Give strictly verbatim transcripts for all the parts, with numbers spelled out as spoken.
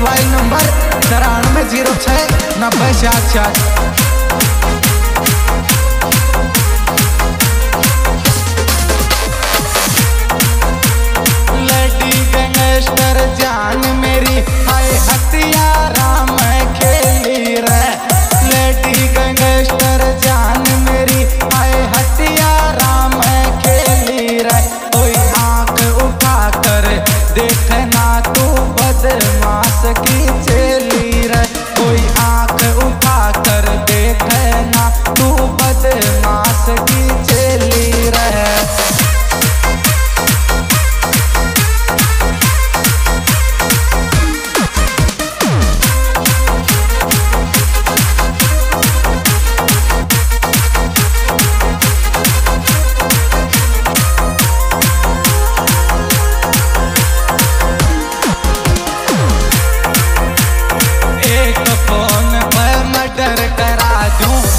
Mobile number तिरानवे zero छः नब्बे चार चार। लेडी गैंगस्टर जान मेरी आए हथियारा मैं खेली रे। लेडी गैंगस्टर जान मेरी आए हथियारा मैं खेली रे। कोई आंख उठा कर देखना तू बदमाश की चेली रे। कोई आंख उठा कर देखना तू बदमाश की चेली रे।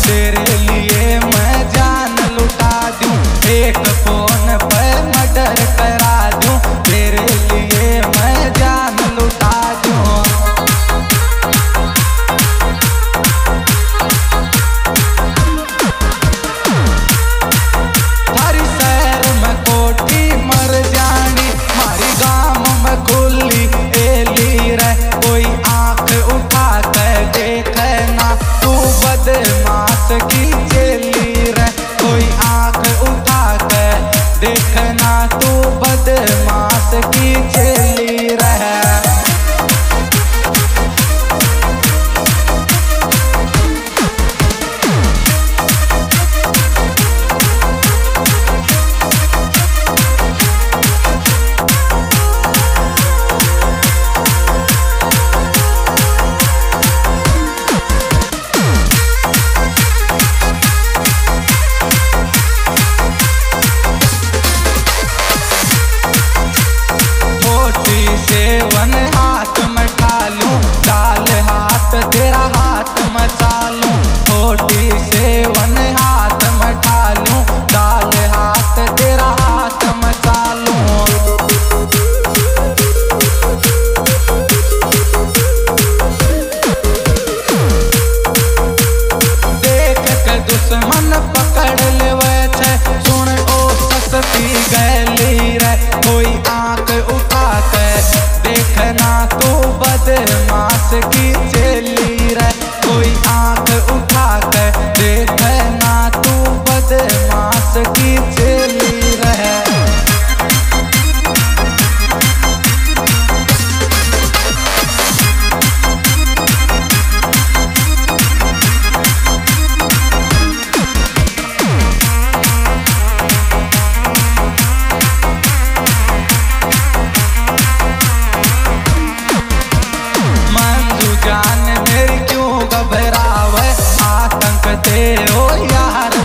तेरे लिए मैं जान लुटा दूं, एक फोन पे मर्डर करा दूं, तेरे लिए मैं जान लुटा दूं। थारी शहर में कोठी मर जानी, मारी गांव में खुली एली रे। कोई आंख उठा कर देखना तू बदमाश की चेली रे। कोई आंख उठा कर देखना तू बदमाश की चेली रे। सेवन हाथ में ठालूं, डाल हाथ तेरा हाथ में चालूं। छोटी सेवन हाथ में ठालूं, डाल हाथ तेरा हाथ में चालूं। देख के दुश्मन पकड़ लेवे छे, सुन ओ सस्ती गैली रे। कोई आंख उठा के देखना तू बदमाश की चेली रे। कोई आंख उठा कर देखना तू बदमाश की चेली रे। जान मेरी क्यों घबरावे, आतंक दे ओ यार।